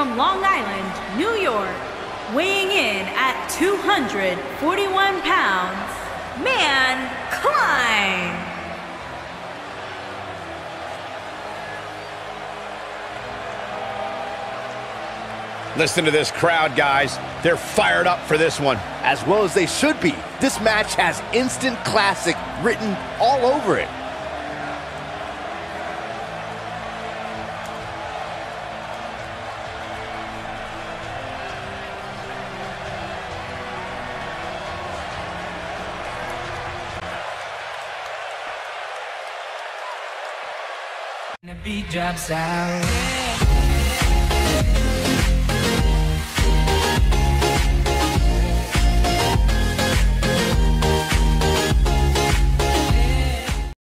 from Long Island, New York, weighing in at 241 pounds, Mankind. Listen to this crowd, guys. They're fired up for this one. As well as they should be. This match has instant classic written all over it. The beat drops out.